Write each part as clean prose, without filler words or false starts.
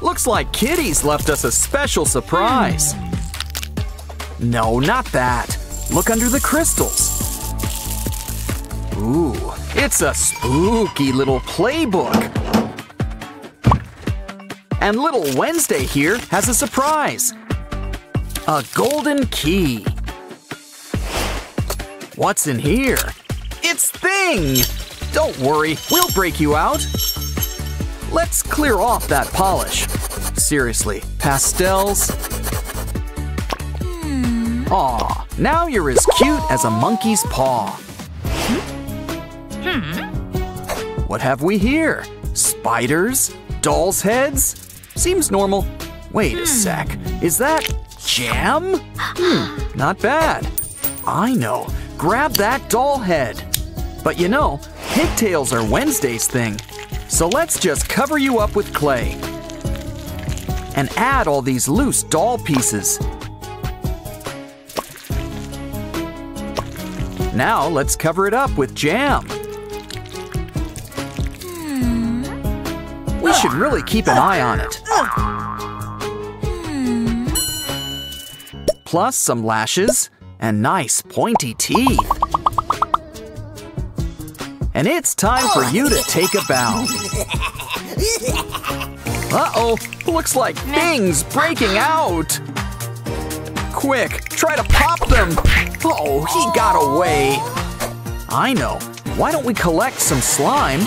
Looks like Kitty's left us a special surprise. No, not that. Look under the crystals. Ooh, it's a spooky little playbook. And little Wednesday here has a surprise. A golden key. What's in here? It's Thing! Don't worry, we'll break you out. Let's clear off that polish. Seriously, pastels. Aw, now you're as cute as a monkey's paw. What have we here? Spiders? Dolls' heads? Seems normal. Wait a sec, is that jam? Not bad. I know, grab that doll head. But you know, pigtails are Wednesday's thing. So let's just cover you up with clay. And add all these loose doll pieces. Now let's cover it up with jam. We should really keep an eye on it. Plus some lashes and nice pointy teeth. And it's time for you to take a bow. Uh-oh, looks like Thing's breaking out. Quick, try to pop them. Oh, he got away. I know, why don't we collect some slime?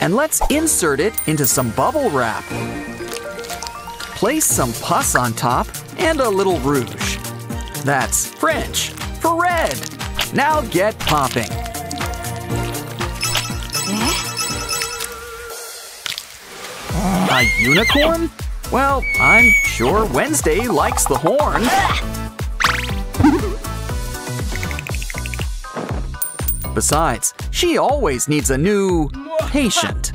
And let's insert it into some bubble wrap. Place some pus on top and a little rouge. That's French for red. Now get popping. A unicorn? Well, I'm sure Wednesday likes the horn. Besides, she always needs a new patient.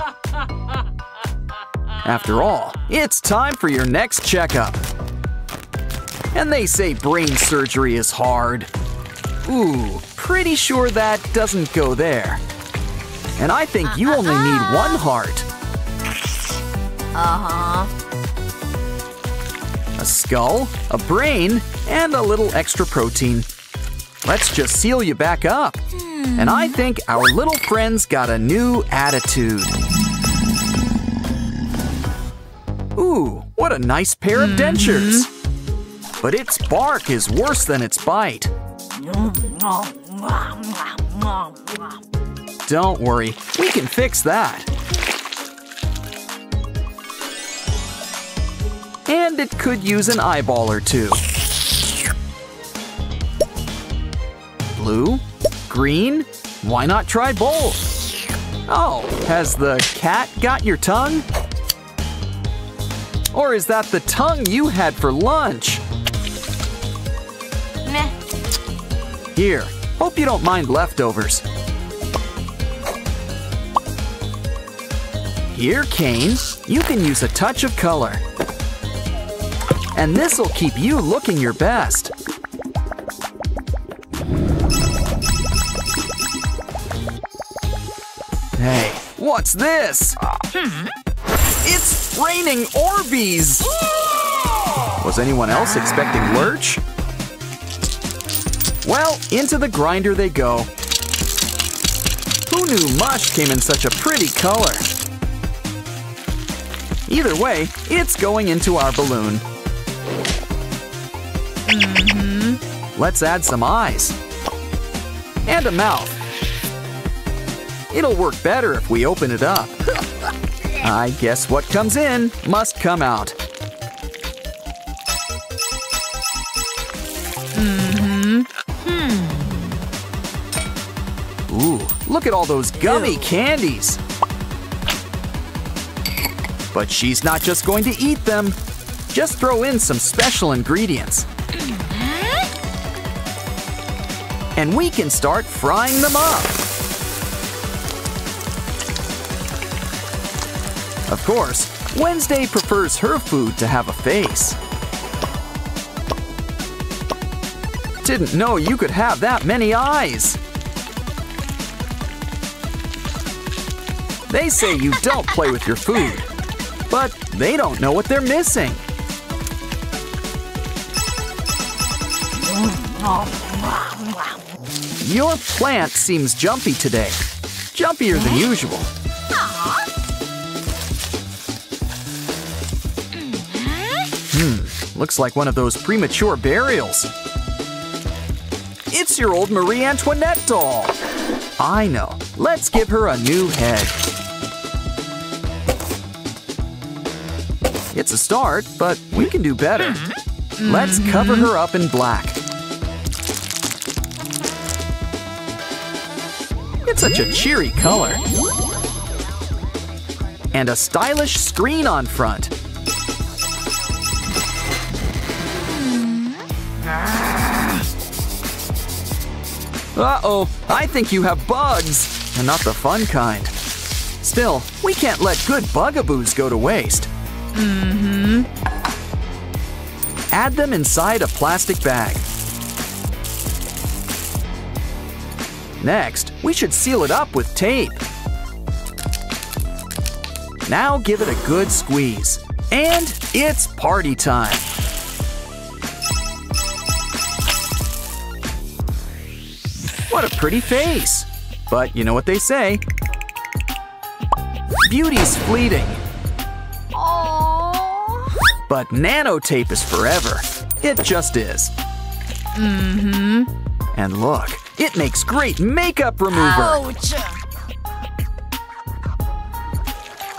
After all, it's time for your next checkup. And they say brain surgery is hard. Ooh, pretty sure that doesn't go there. And I think you only need one heart. A skull, a brain, and a little extra protein. Let's just seal you back up. And I think our little friend's got a new attitude. Ooh, what a nice pair of dentures. But its bark is worse than its bite. Don't worry, we can fix that. And it could use an eyeball or two. Blue? Green? Why not try both? Oh, has the cat got your tongue? Or is that the tongue you had for lunch? Meh. Here, hope you don't mind leftovers. Here, Kane, you can use a touch of color. And this'll keep you looking your best. Hey, what's this? It's raining Orbeez! Was anyone else expecting lurch? Well, into the grinder they go. Who knew mush came in such a pretty color? Either way, it's going into our balloon. Let's add some eyes. And a mouth. It'll work better if we open it up. I guess what comes in must come out. Ooh, look at all those gummy candies. But she's not just going to eat them. Just throw in some special ingredients. And we can start frying them up. Of course, Wednesday prefers her food to have a face. Didn't know you could have that many eyes. They say you don't play with your food, but they don't know what they're missing. Your plant seems jumpy today. Jumpier than usual. Looks like one of those premature burials. It's your old Marie Antoinette doll. I know. Let's give her a new head. It's a start, but we can do better. Let's cover her up in black. It's such a cheery color. And a stylish screen on front. Uh-oh, I think you have bugs, and not the fun kind. Still, we can't let good bugaboos go to waste. Add them inside a plastic bag. Next, we should seal it up with tape. Now give it a good squeeze. And it's party time. What a pretty face! But you know what they say. Beauty's fleeting. Aww. But nanotape is forever. It just is. And look, it makes great makeup remover. Ouch.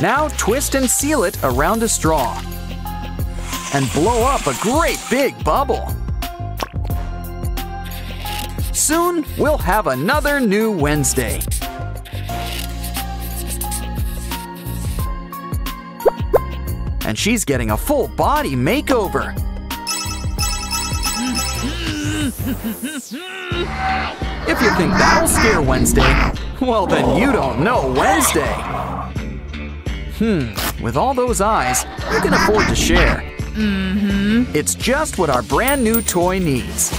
Now twist and seal it around a straw. And blow up a great big bubble. Soon, we'll have another new Wednesday. And she's getting a full body makeover. If you think that'll scare Wednesday, well then you don't know Wednesday. With all those eyes, you can afford to share. It's just what our brand new toy needs.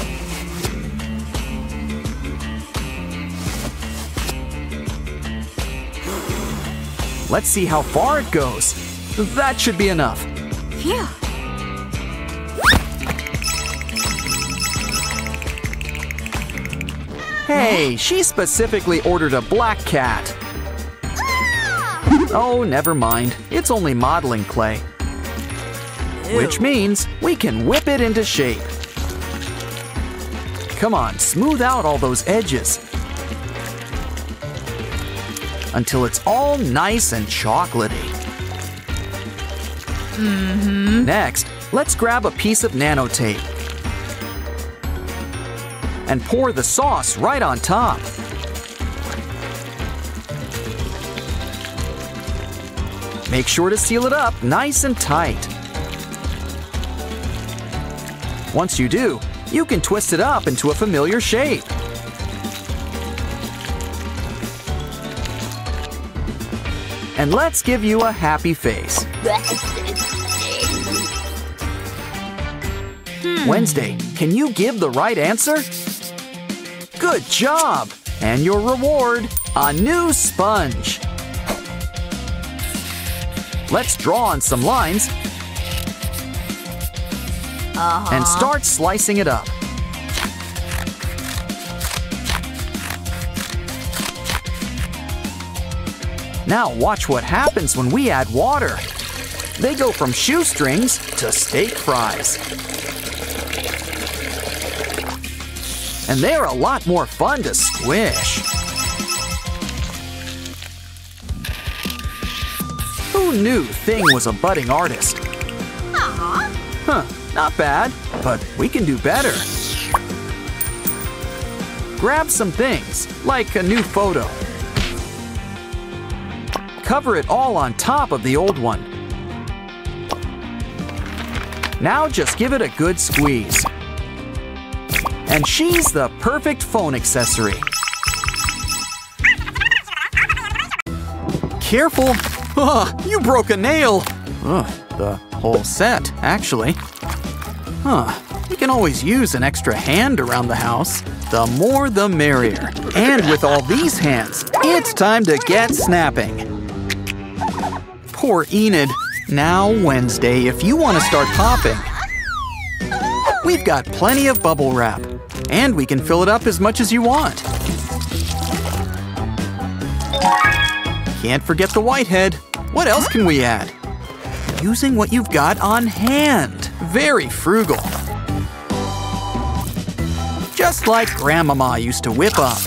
Let's see how far it goes. That should be enough. Phew. Hey, she specifically ordered a black cat. Oh, never mind. It's only modeling clay. Ew. Which means we can whip it into shape. Come on, smooth out all those edges. Until it's all nice and chocolatey. Next, let's grab a piece of nanotape and pour the sauce right on top. Make sure to seal it up nice and tight. Once you do, you can twist it up into a familiar shape. And let's give you a happy face. Wednesday, can you give the right answer? Good job! And your reward, a new sponge. Let's draw on some lines and start slicing it up. Now watch what happens when we add water. They go from shoestrings to steak fries. And they're a lot more fun to squish. Who knew Thing was a budding artist? Not bad, but we can do better. Grab some things, like a new photo. Cover it all on top of the old one. Now just give it a good squeeze. And she's the perfect phone accessory. Careful! Ugh, you broke a nail! Ugh, the whole set, actually. We can always use an extra hand around the house. The more the merrier. And with all these hands, it's time to get snapping. Poor Enid. Now, Wednesday, if you want to start popping, we've got plenty of bubble wrap. And we can fill it up as much as you want. Can't forget the whitehead. What else can we add? Using what you've got on hand. Very frugal. Just like Grandmama used to whip up.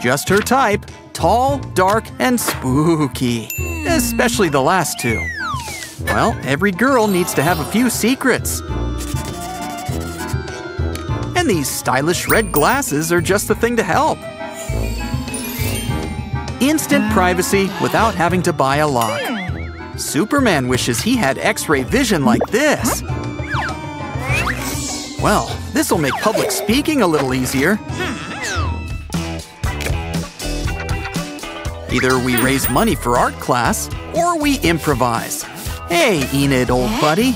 Just her type. Tall, dark, and spooky. Especially the last two. Well, every girl needs to have a few secrets. And these stylish red glasses are just the thing to help. Instant privacy without having to buy a lot. Superman wishes he had X-ray vision like this. Well, this'll make public speaking a little easier. Either we raise money for art class, or we improvise. Hey, Enid, old buddy.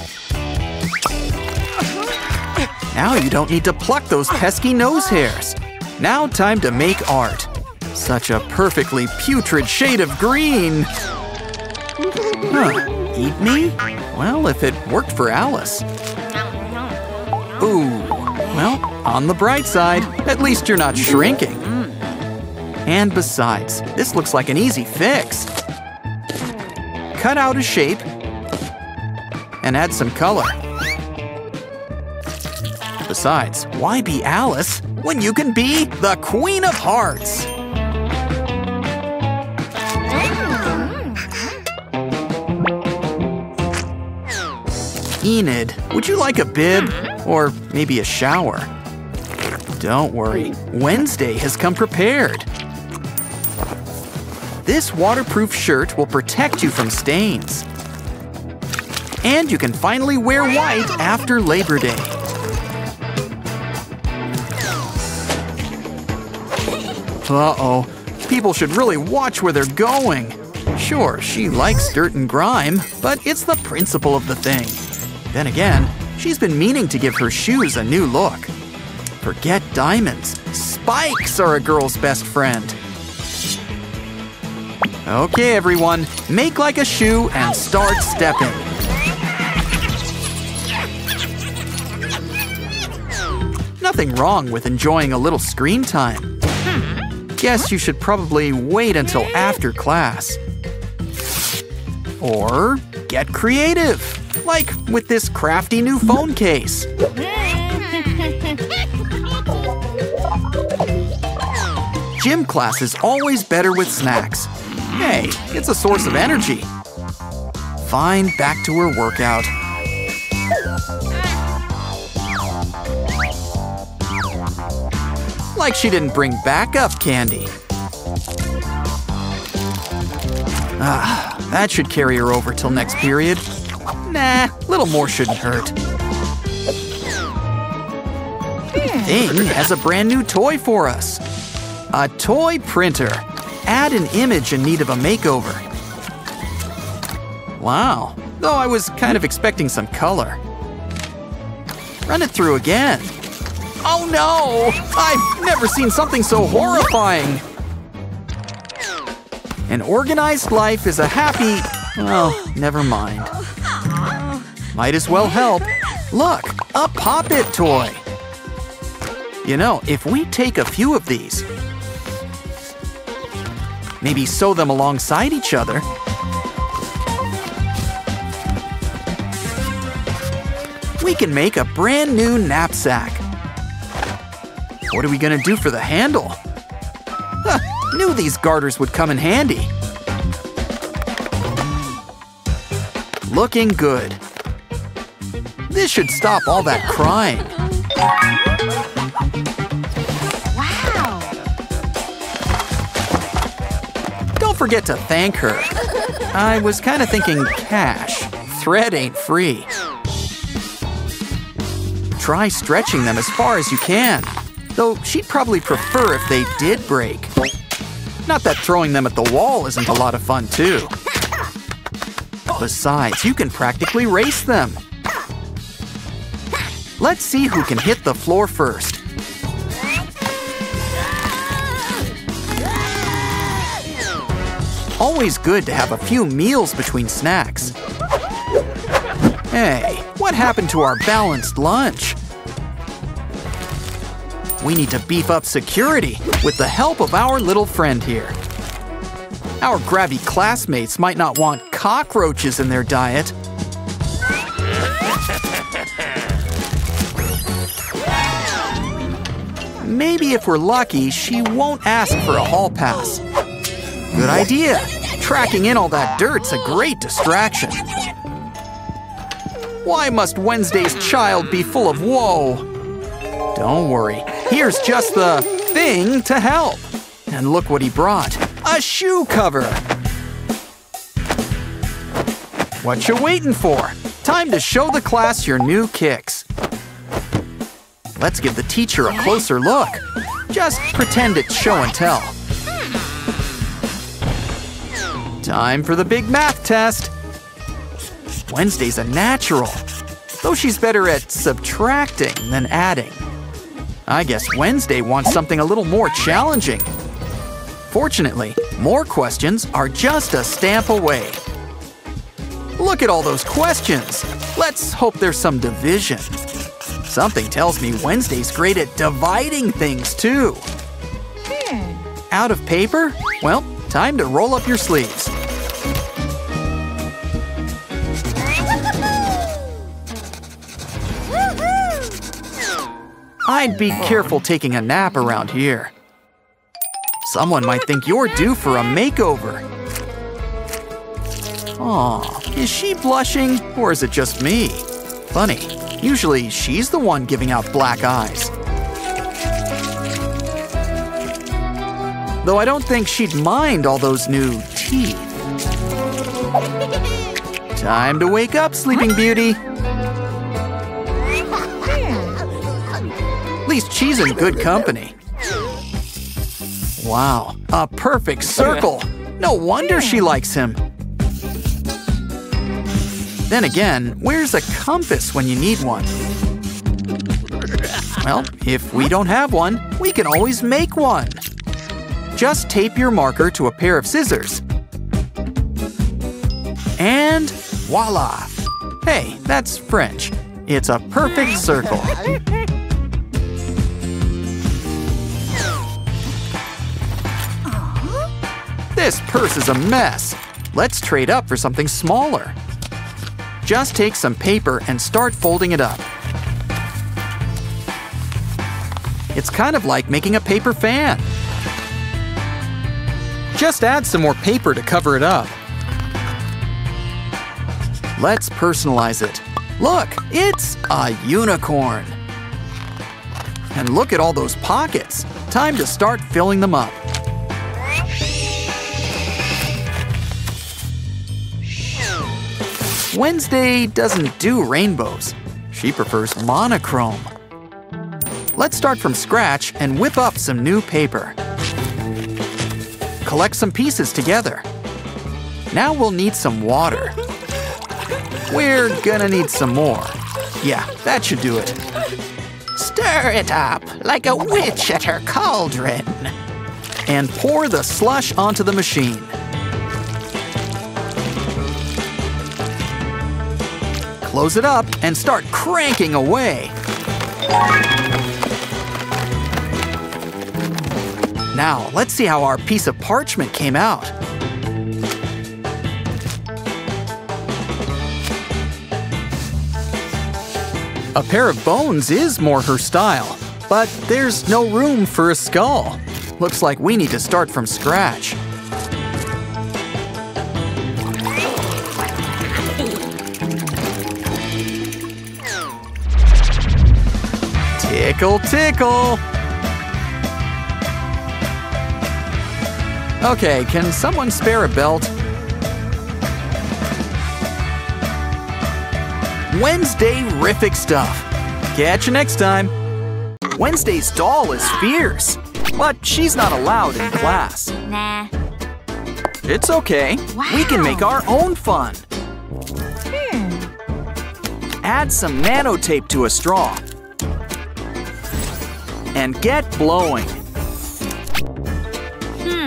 Now you don't need to pluck those pesky nose hairs. Now time to make art. Such a perfectly putrid shade of green. Huh, eat me? Well, if it worked for Alice. Ooh, well, on the bright side, at least you're not shrinking. And besides, this looks like an easy fix. Cut out a shape and add some color. Besides, why be Alice when you can be the Queen of Hearts? Enid, would you like a bib or maybe a shower? Don't worry, Wednesday has come prepared. This waterproof shirt will protect you from stains. And you can finally wear white after Labor Day. Uh-oh, people should really watch where they're going. Sure, she likes dirt and grime, but it's the principle of the thing. Then again, she's been meaning to give her shoes a new look. Forget diamonds. Spikes are a girl's best friend. Okay, everyone, make like a shoe and start stepping. Nothing wrong with enjoying a little screen time. Guess you should probably wait until after class. Or get creative, like with this crafty new phone case. Gym class is always better with snacks. Hey, it's a source of energy. Fine, back to her workout. Like she didn't bring backup candy. Ah, that should carry her over till next period. Nah, little more shouldn't hurt. Thing has a brand new toy for us. A toy printer. Add an image in need of a makeover. Wow, though I was kind of expecting some color. Run it through again. Oh no, I've never seen something so horrifying. An organized life is a happy, oh, never mind. Might as well help. Look, a Pop-It toy. You know, if we take a few of these, maybe sew them alongside each other. We can make a brand new knapsack. What are we gonna do for the handle? Huh, knew these garters would come in handy. Looking good. This should stop all that crying. Forget to thank her. I was kind of thinking cash. Thread ain't free. Try stretching them as far as you can. Though she'd probably prefer if they did break. Not that throwing them at the wall isn't a lot of fun too. Besides, you can practically race them. Let's see who can hit the floor first. Always good to have a few meals between snacks. Hey, what happened to our balanced lunch? We need to beef up security with the help of our little friend here. Our grabby classmates might not want cockroaches in their diet. Maybe if we're lucky, she won't ask for a hall pass. Good idea. Tracking in all that dirt's a great distraction. Why must Wednesday's child be full of woe? Don't worry. Here's just the thing to help. And look what he brought. A shoe cover. What you waiting for? Time to show the class your new kicks. Let's give the teacher a closer look. Just pretend it's show and tell. Time for the big math test. Wednesday's a natural, though she's better at subtracting than adding. I guess Wednesday wants something a little more challenging. Fortunately, more questions are just a stamp away. Look at all those questions. Let's hope there's some division. Something tells me Wednesday's great at dividing things, too. Out of paper? Well, time to roll up your sleeves. I'd be careful taking a nap around here. Someone might think you're due for a makeover. Aw, is she blushing or is it just me? Funny. Usually, she's the one giving out black eyes. Though I don't think she'd mind all those new teeth. Time to wake up, Sleeping Beauty. At least she's in good company. Wow, a perfect circle. No wonder she likes him. Then again, where's a compass when you need one? Well, if we don't have one, we can always make one. Just tape your marker to a pair of scissors. And voila! Hey, that's French. It's a perfect circle. This purse is a mess. Let's trade up for something smaller. Just take some paper and start folding it up. It's kind of like making a paper fan. Just add some more paper to cover it up. Let's personalize it. Look, it's a unicorn. And look at all those pockets. Time to start filling them up. Wednesday doesn't do rainbows. She prefers monochrome. Let's start from scratch and whip up some new paper. Collect some pieces together. Now we'll need some water. We're gonna need some more. Yeah, that should do it. Stir it up like a witch at her cauldron. And pour the slush onto the machine. Close it up and start cranking away. Now, let's see how our piece of parchment came out. A pair of bones is more her style, but there's no room for a skull. Looks like we need to start from scratch. Tickle, tickle! Okay, can someone spare a belt? Wednesday-rific stuff. Catch you next time. Wednesday's doll is fierce, but she's not allowed in class. Nah. It's okay. Wow. We can make our own fun. Add some nanotape to a straw. And get blowing.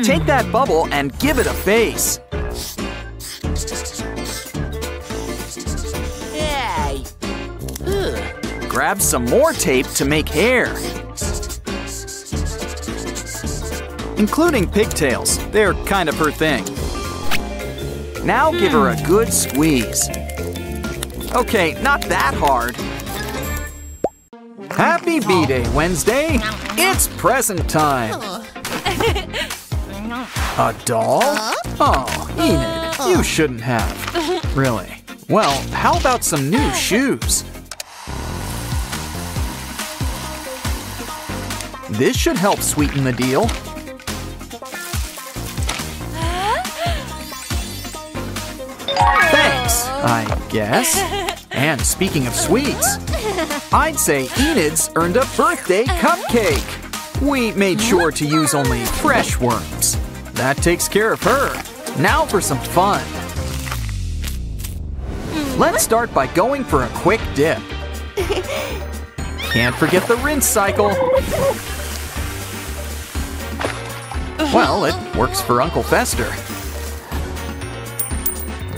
Take that bubble and give it a face. grabs some more tape to make hair, including pigtails. They're kind of her thing. Now give her a good squeeze. Okay, not that hard. Happy B-Day, Wednesday! It's present time! A doll? Oh, Enid, you shouldn't have. Really. Well, how about some new shoes? This should help sweeten the deal. Thanks, I guess. And speaking of sweets, I'd say Enid's earned a birthday cupcake. We made sure to use only fresh worms. That takes care of her. Now for some fun. Let's start by going for a quick dip. Can't forget the rinse cycle. Well, it works for Uncle Fester.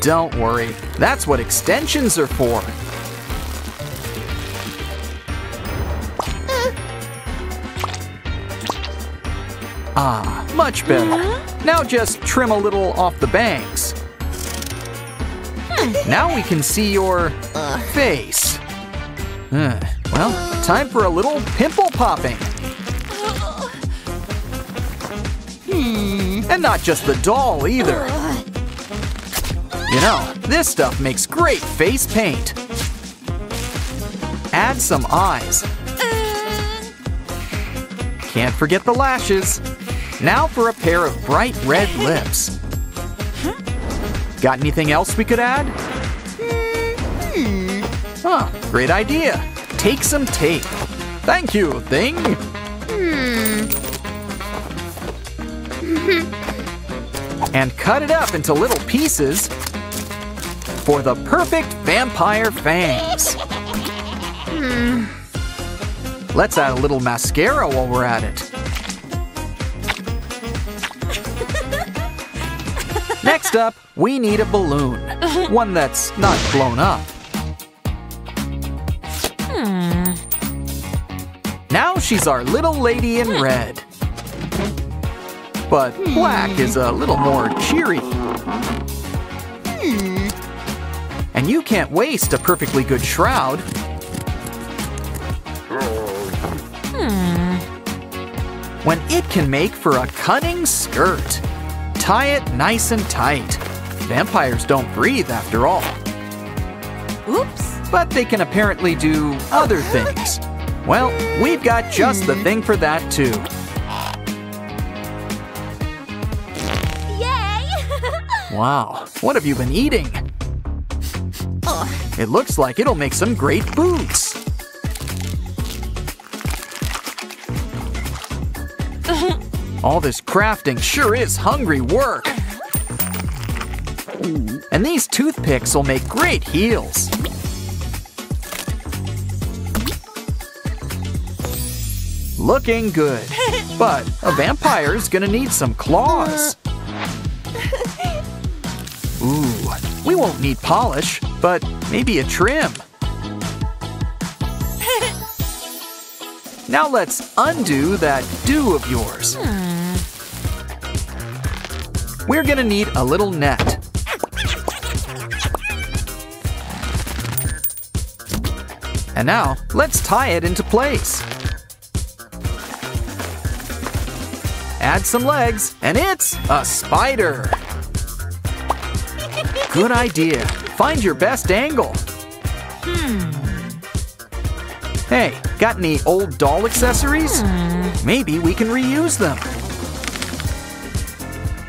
Don't worry, that's what extensions are for. Ah, much better. Now just trim a little off the bangs. Now we can see your face. Well, time for a little pimple popping. And not just the doll either. You know, this stuff makes great face paint. Add some eyes. Can't forget the lashes. Now for a pair of bright red lips. Got anything else we could add? Huh, great idea. Take some tape. Thank you, Thing. And cut it up into little pieces for the perfect vampire fangs. Let's add a little mascara while we're at it. Next up, we need a balloon. One that's not blown up. Now she's our little lady in red. But black is a little more cheery. And you can't waste a perfectly good shroud. When it can make for a cutting skirt. Tie it nice and tight. Vampires don't breathe after all. Oops. But they can apparently do other things. Well, we've got just the thing for that too. Yay! Wow, what have you been eating? It looks like it'll make some great boots. All this crafting sure is hungry work. And these toothpicks will make great heels. Looking good. But a vampire's gonna need some claws. Ooh, we won't need polish, but maybe a trim. Now let's undo that do of yours. We're gonna need a little net. And now, let's tie it into place. Add some legs, and it's a spider. Good idea. Find your best angle. Hey, got any old doll accessories? Maybe we can reuse them.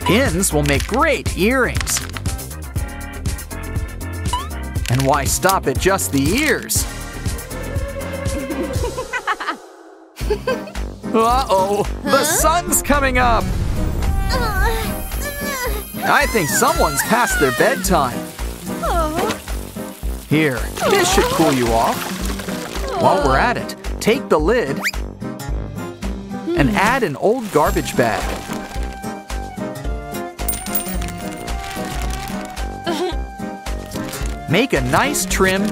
Pins will make great earrings. And why stop at just the ears? Uh-oh, the sun's coming up. I think someone's past their bedtime. Here, this should cool you off. While we're at it, take the lid and add an old garbage bag. Make a nice trim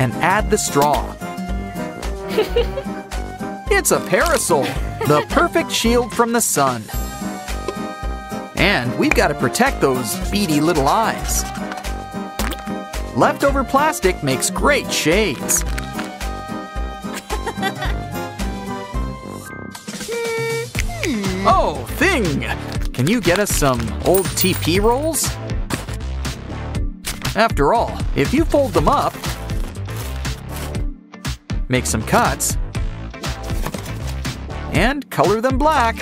and add the straw. It's a parasol, the perfect shield from the sun. And we've got to protect those beady little eyes. Leftover plastic makes great shades. Oh, Thing! Can you get us some old TP rolls? After all, if you fold them up, make some cuts, and color them black,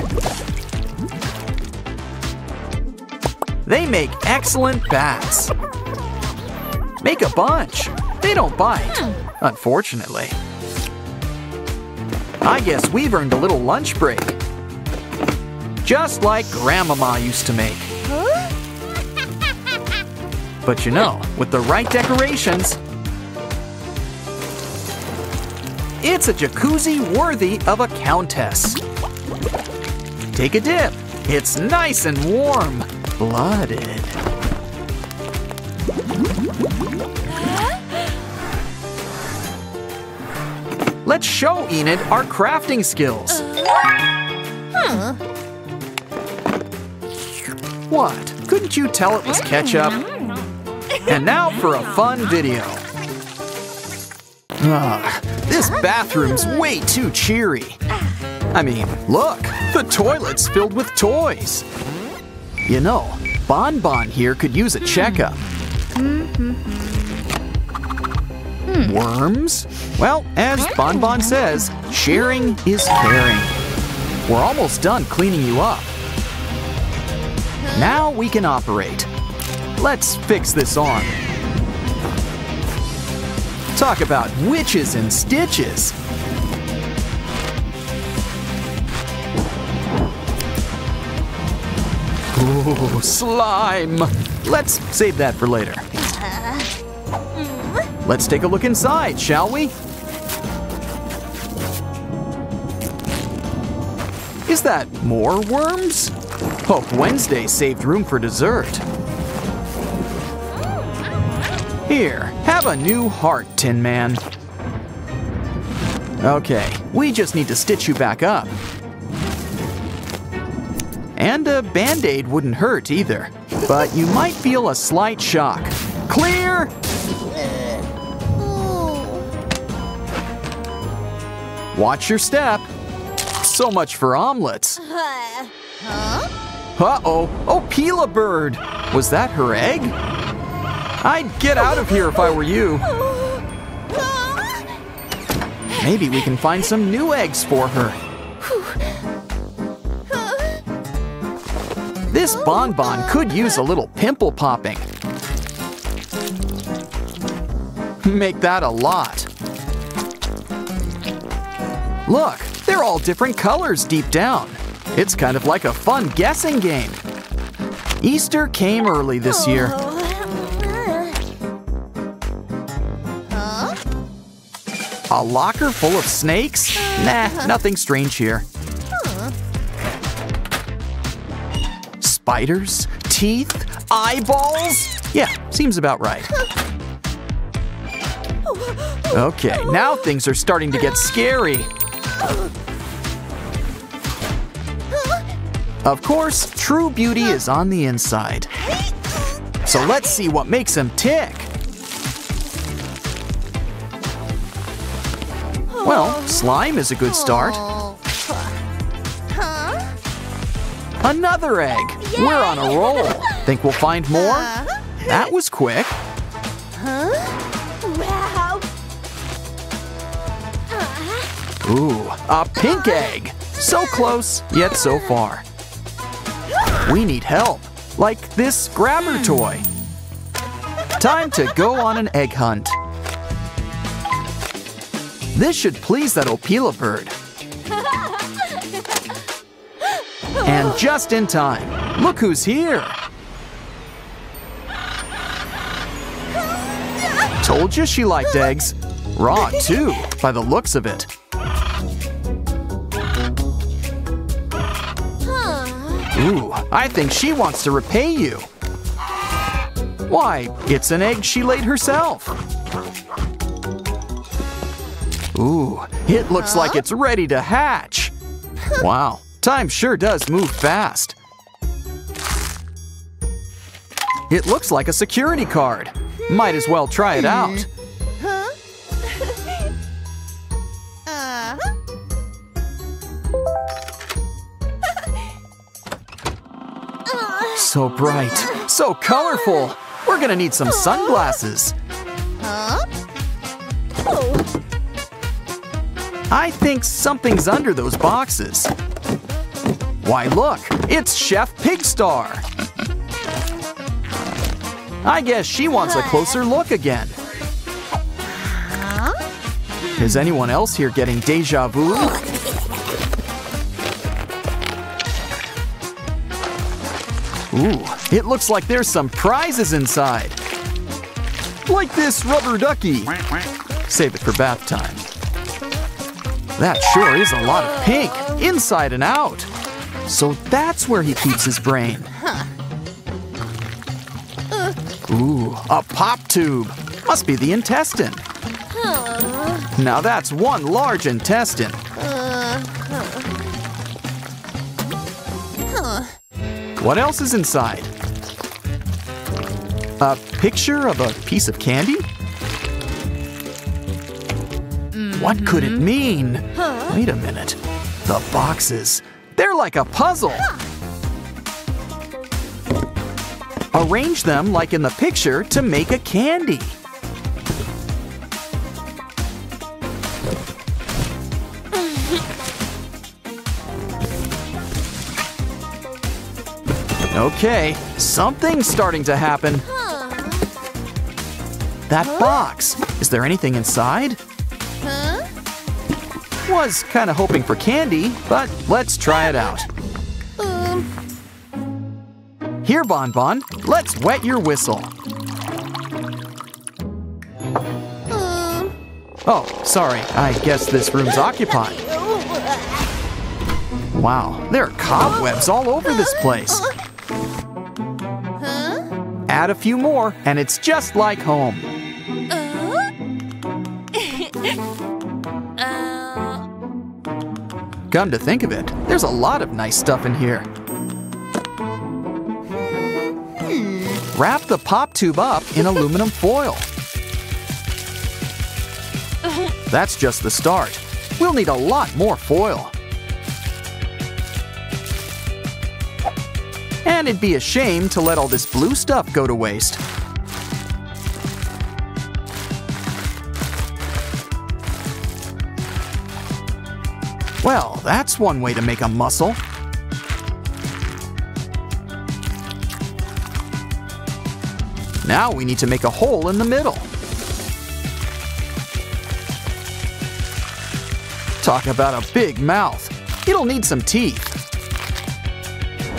they make excellent bats. Make a bunch. They don't bite, unfortunately. I guess we've earned a little lunch break. Just like Grandmama used to make. But you know, with the right decorations, it's a jacuzzi worthy of a countess. Take a dip. It's nice and warm, blooded. Let's show Enid our crafting skills. What? Couldn't you tell it was ketchup? And now for a fun video. Ugh, this bathroom's way too cheery. I mean, look, the toilet's filled with toys. You know, BanBan here could use a checkup. Worms? Well, as BanBan says, sharing is caring. We're almost done cleaning you up. Now we can operate. Let's fix this on. Talk about witches and stitches. Ooh, slime. Let's save that for later. Let's take a look inside, shall we? Is that more worms? Hope Wednesday saved room for dessert. Here, have a new heart, Tin Man. Okay, we just need to stitch you back up. And a Band-Aid wouldn't hurt either, but you might feel a slight shock. Clear! Watch your step. So much for omelets. Uh-oh, oh, Pila bird. Was that her egg? I'd get out of here if I were you. Maybe we can find some new eggs for her. This BanBan could use a little pimple popping. Make that a lot. Look, they're all different colors deep down. It's kind of like a fun guessing game. Easter came early this year. A locker full of snakes? Nah, nothing strange here. Spiders? Teeth? Eyeballs? Yeah, seems about right. Okay, now things are starting to get scary. Of course, true beauty is on the inside. So let's see what makes him tick. Well, slime is a good start. Another egg. We're on a roll. Think we'll find more? That was quick. Ooh, a pink egg. So close, yet so far. We need help, like this grabber toy. Time to go on an egg hunt. This should please that Opila bird. And just in time, look who's here. Told you she liked eggs. Raw too, by the looks of it. Ooh, I think she wants to repay you. Why, it's an egg she laid herself. Ooh, it looks like it's ready to hatch. Wow, time sure does move fast. It looks like a security card. Might as well try it out. So bright, so colorful. We're gonna need some sunglasses. I think something's under those boxes. Why, look, it's Chef Pigstar. I guess she wants a closer look again. Is anyone else here getting déjà vu? Ooh, it looks like there's some prizes inside. Like this rubber ducky. Save it for bath time. That sure is a lot of pink, inside and out. So that's where he keeps his brain. Ooh, a pop tube. Must be the intestine. Now that's one large intestine. What else is inside? A picture of a piece of candy? What could it mean? Wait a minute. The boxes. They're like a puzzle. Arrange them like in the picture to make a candy. Okay, something's starting to happen. That box. Is there anything inside? Was kind of hoping for candy, but let's try it out. Here, BanBan, let's wet your whistle. Oh, sorry, I guess this room's occupied. Wow, there are cobwebs all over this place. Add a few more, and it's just like home. Come to think of it, there's a lot of nice stuff in here. Wrap the pop tube up in aluminum foil. That's just the start. We'll need a lot more foil. And it'd be a shame to let all this blue stuff go to waste. Well, that's one way to make a mussel. Now we need to make a hole in the middle. Talk about a big mouth. It'll need some teeth.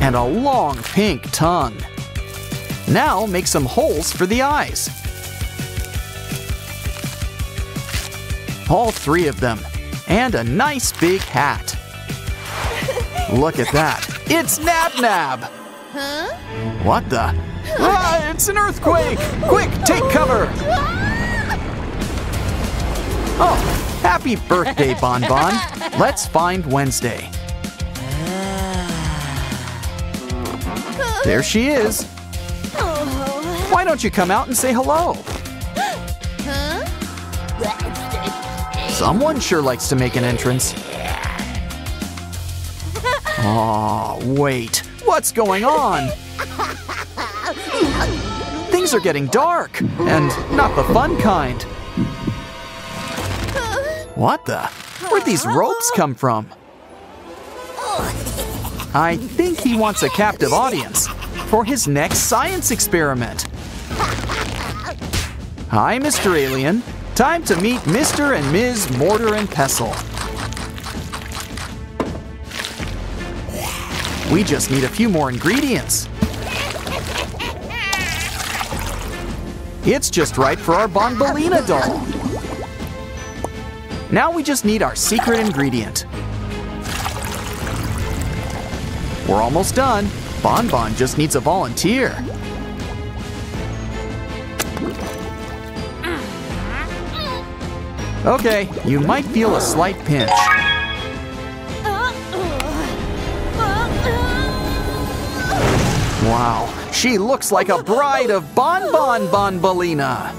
And a long pink tongue. Now make some holes for the eyes. All three of them. And a nice big hat. Look at that. It's Nab-Nab. What the? Ah, it's an earthquake! Quick, take cover! Oh, happy birthday, BanBan. Let's find Wednesday. There she is. Why don't you come out and say hello? Someone sure likes to make an entrance. Oh, wait. What's going on? Things are getting dark, and not the fun kind. What the? Where'd these ropes come from? I think he wants a captive audience for his next science experiment. Hi, Mr. Alien. Time to meet Mr. and Ms. Mortar and Pestle. We just need a few more ingredients. It's just right for our Bombolina doll. Now we just need our secret ingredient. We're almost done. BanBan just needs a volunteer. Okay, you might feel a slight pinch. Wow, she looks like a bride of BanBan Bombolina.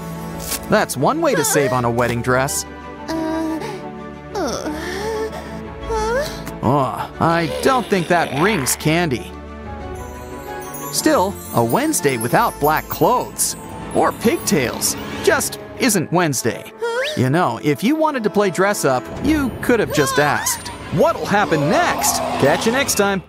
That's one way to save on a wedding dress. Oh, I don't think that ring's candy. Still, a Wednesday without black clothes or pigtails just isn't Wednesday. You know, if you wanted to play dress up, you could have just asked. What'll happen next? Catch you next time.